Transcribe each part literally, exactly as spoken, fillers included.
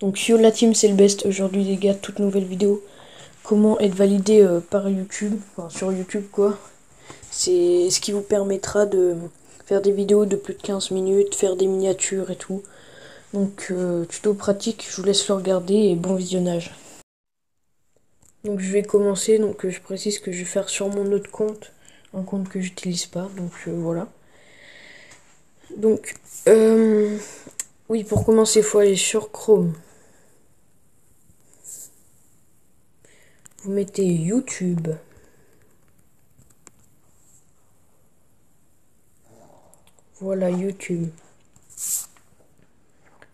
Donc yo la team, c'est le best. Aujourd'hui les gars, toute nouvelle vidéo. Comment être validé euh, par YouTube, enfin sur YouTube quoi. C'est ce qui vous permettra de faire des vidéos de plus de quinze minutes, faire des miniatures et tout. Donc euh, tuto pratique, je vous laisse le regarder et bon visionnage. Donc je vais commencer, donc euh, je précise que je vais faire sur mon autre compte, un compte que j'utilise pas, donc euh, voilà. Donc euh, oui, pour commencer, il faut aller sur Chrome. Vous mettez YouTube. Voilà, YouTube.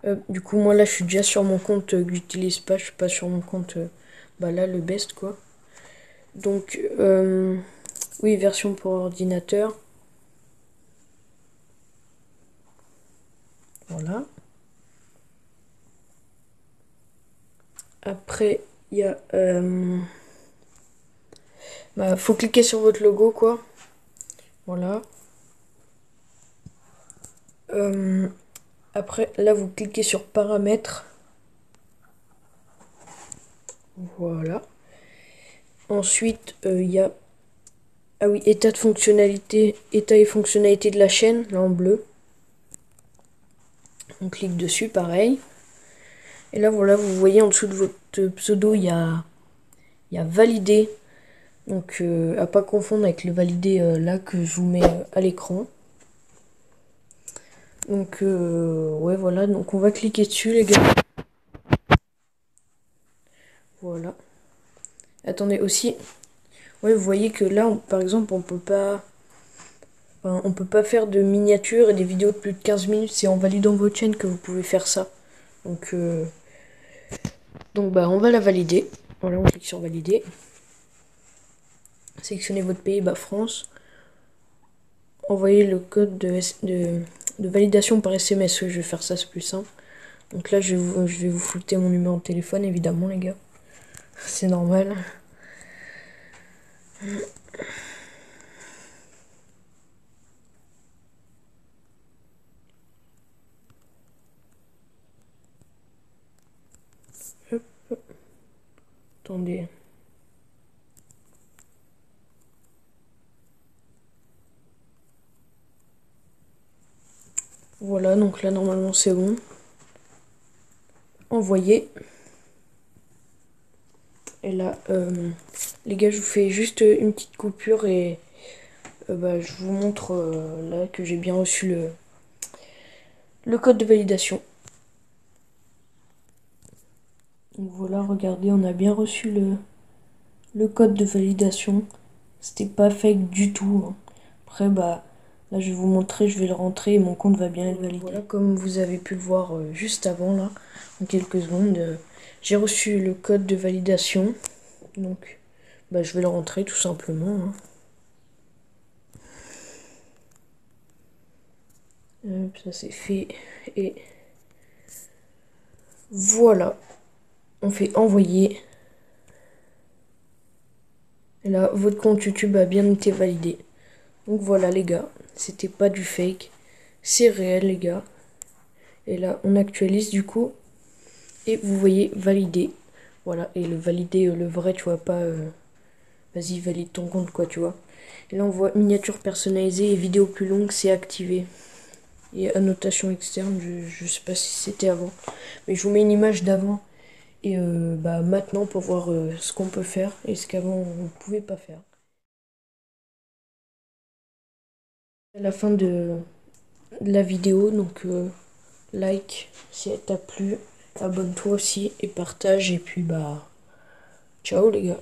Euh, du coup, moi là, je suis déjà sur mon compte euh, que j'utilise pas. Je suis pas sur mon compte, euh, bah là, le best quoi. Donc, euh, oui, version pour ordinateur. Voilà. Après, il y a... Euh... Bah, faut cliquer sur votre logo, quoi. Voilà. Euh... Après, là, vous cliquez sur paramètres. Voilà. Ensuite, il euh, y a... Ah oui, état de fonctionnalité, état et fonctionnalité de la chaîne, là en bleu. On clique dessus, pareil. Et là, voilà, vous voyez en dessous de votre pseudo, il y a, il y a valider. Donc, euh, à pas confondre avec le valider euh, là que je vous mets euh, à l'écran. Donc, euh, ouais, voilà. Donc, on va cliquer dessus, les gars. Voilà. Attendez aussi. Ouais, vous voyez que là, on, par exemple, on peut pas... Enfin, on peut pas faire de miniatures et des vidéos de plus de quinze minutes. C'est en validant votre chaîne que vous pouvez faire ça. Donc, euh, donc bah, on va la valider. Voilà, on clique sur valider. Sélectionnez votre pays, bah, France. Envoyez le code de, de, de validation par S M S. Je vais faire ça, c'est plus simple. Donc là, je, je vais vous flouter mon numéro de téléphone, évidemment, les gars. C'est normal. Attendez. Voilà, donc là normalement c'est bon. Envoyer. Et là, euh, les gars, je vous fais juste une petite coupure et euh, bah, je vous montre euh, là que j'ai bien reçu le, le code de validation. Donc voilà, regardez, on a bien reçu le, le code de validation. C'était pas fake du tout. Après, bah, là, je vais vous montrer, je vais le rentrer et mon compte va bien être validé. Voilà, comme vous avez pu le voir juste avant, là, en quelques secondes, j'ai reçu le code de validation. Donc, bah, je vais le rentrer tout simplement. Hein. Hop, ça c'est fait. Et voilà. On fait envoyer. Et là, votre compte YouTube a bien été validé. Donc voilà les gars, c'était pas du fake, c'est réel les gars. Et là, on actualise du coup. Et vous voyez valider. Voilà, et le valider, le vrai, tu vois, pas... Euh, vas-y, valide ton compte, quoi, tu vois. Et là, on voit miniature personnalisée et vidéo plus longue, c'est activé. Et annotation externe, je, je sais pas si c'était avant. Mais je vous mets une image d'avant. Et euh, bah maintenant pour voir euh, ce qu'on peut faire et ce qu'avant on ne pouvait pas faire. À la fin de, de la vidéo, donc euh, like si elle t'a plu, abonne-toi aussi et partage et puis bah ciao les gars.